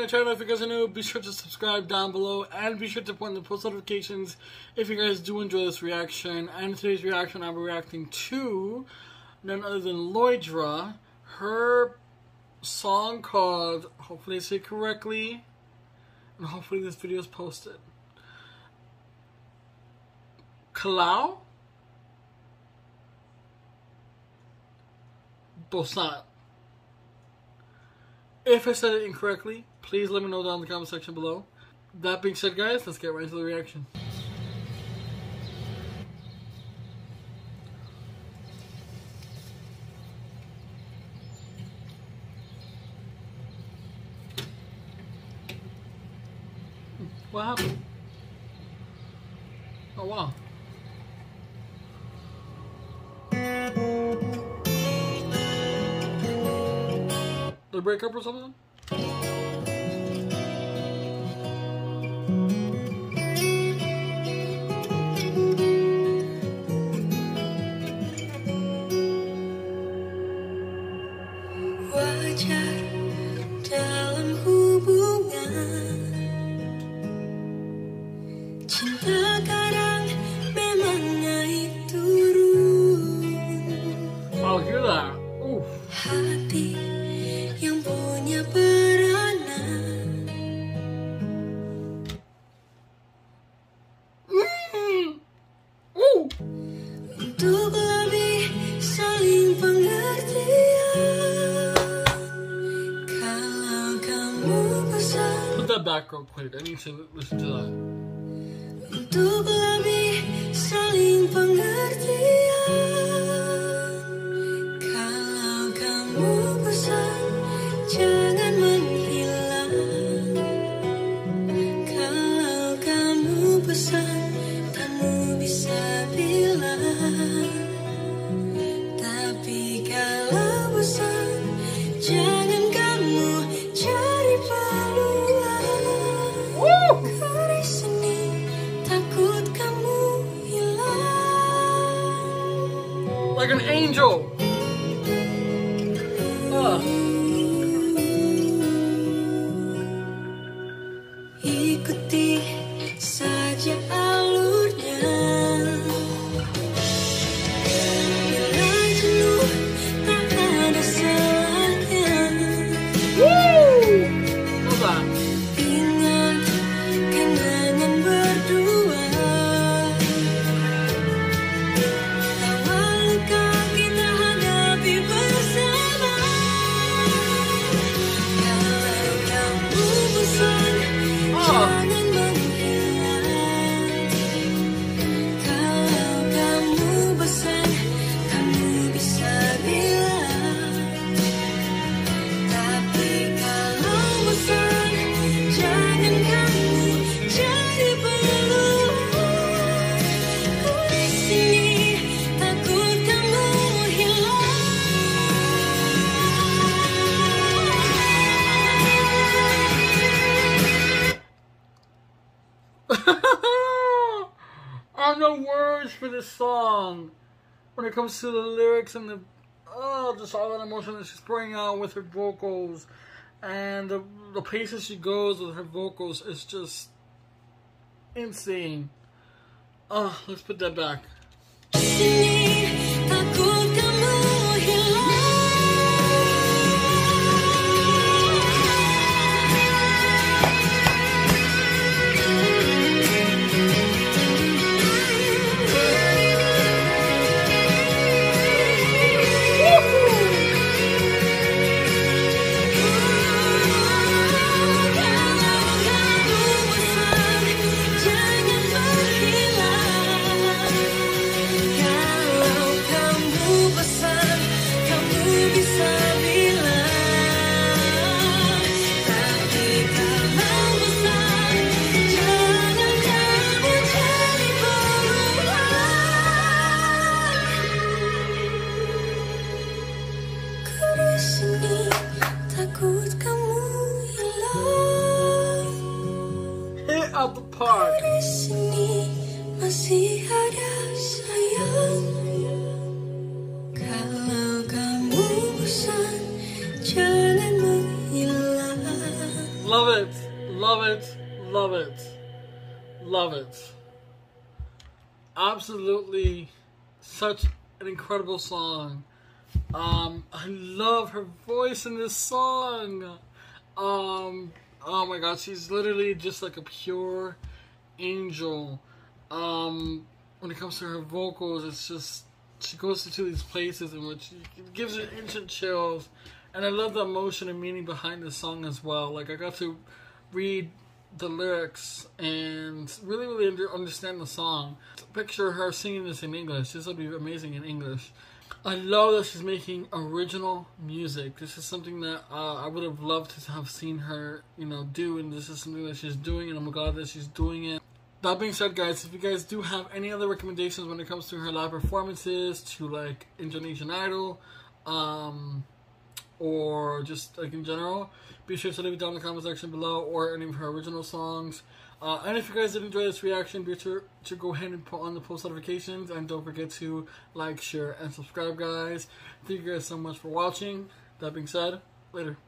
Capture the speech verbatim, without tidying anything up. my channel. If you guys are new, be sure to subscribe down below and be sure to turn on the post notifications if you guys do enjoy this reaction. And today's reaction, I'll be reacting to none other than Lyodra, her song called, hopefully I say it correctly, and hopefully this video is posted, Kalau Bosan. If I said it incorrectly, please let me know down in the comment section below. That being said, guys, let's get right into the reaction. What happened? Oh, wow. Did they break up or something? Wajar dalam hubungan, cinta kadang memang naik turun. I'll hear that. Oof. Hati yang punya peranan. Mm. Ooh. Untuk lebih saling pengertian. Kalau kamu bosan. Put that back real quick. I need to listen to that. Untuk lebih saling pengertian. Kalau kamu bosan. Jangan menghilang. Kalau kamu pesan, kamu bisa bilang. Tapi kalau bosan, jangan kamu cari paluan. Kau di sini, takut kamu hilang. Like an angel. Uh. Ikuti saja alurnya. Bila jenuh tak ada salahnya. Ingat kenangan berdua. Tawa luka kita hadapi bersama. Kalau kamu bosan. Jangan menghilang. Kalau kamu bosan, kamu bisa bilang. Tapi kalau bosan, jangan kamu cari peluang. Ku di sini, takut kamu hilang. I have no words for this song when it comes to the lyrics and the oh, just all that emotion that she's pouring out with her vocals, and the, the places she goes with her vocals is just insane. Oh, let's put that back. Hit out the park. Di sini masih ada sayang. Kalau kamu bosan, jangan menghilang. Love it. Love it. Love it. Absolutely such an incredible song. Um, I love her voice in this song. Um, oh my God, she's literally just like a pure angel. Um, when it comes to her vocals, it's just, she goes into these places in which it gives her instant chills. And I love the emotion and meaning behind this song as well. Like, I got to read the lyrics and really, really understand the song. Picture her singing this in English. This would be amazing in English. I love that she's making original music. This is something that uh, I would have loved to have seen her, you know, do. And this is something that she's doing, and I'm glad that she's doing it. That being said, guys, if you guys do have any other recommendations when it comes to her live performances, to like Indonesian Idol, um, or just like in general, be sure to leave it down in the comment section below, or any of her original songs. Uh, and if you guys did enjoy this reaction, be sure to go ahead and put on the post notifications, and don't forget to like, share, and subscribe, guys. Thank you guys so much for watching. That being said, later.